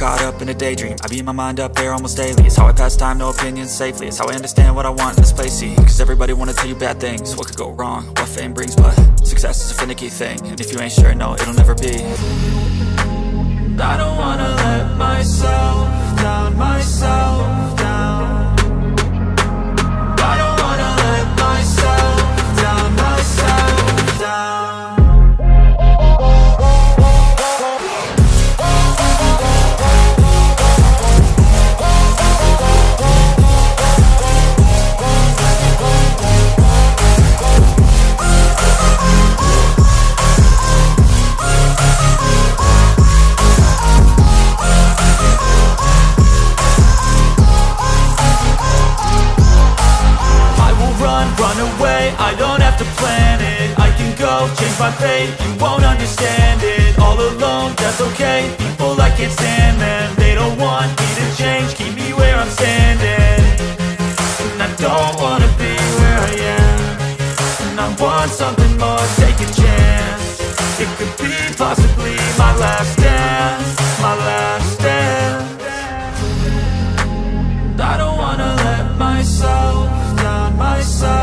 Caught up in a daydream, I beat my mind up there almost daily. It's how I pass time, no opinions safely. It's how I understand what I want in this place, see. Cause everybody wanna tell you bad things, what could go wrong, what fame brings. But success is a finicky thing, and if you ain't sure, no, it'll never be. I don't wanna let myself down I don't wanna let myself down You won't understand it, all alone, that's okay. People, I can't stand them. They don't want me to change, keep me where I'm standing. And I don't wanna be where I am, and I want something more, take a chance. It could be possibly my last dance, my last dance. I don't wanna let myself down, myself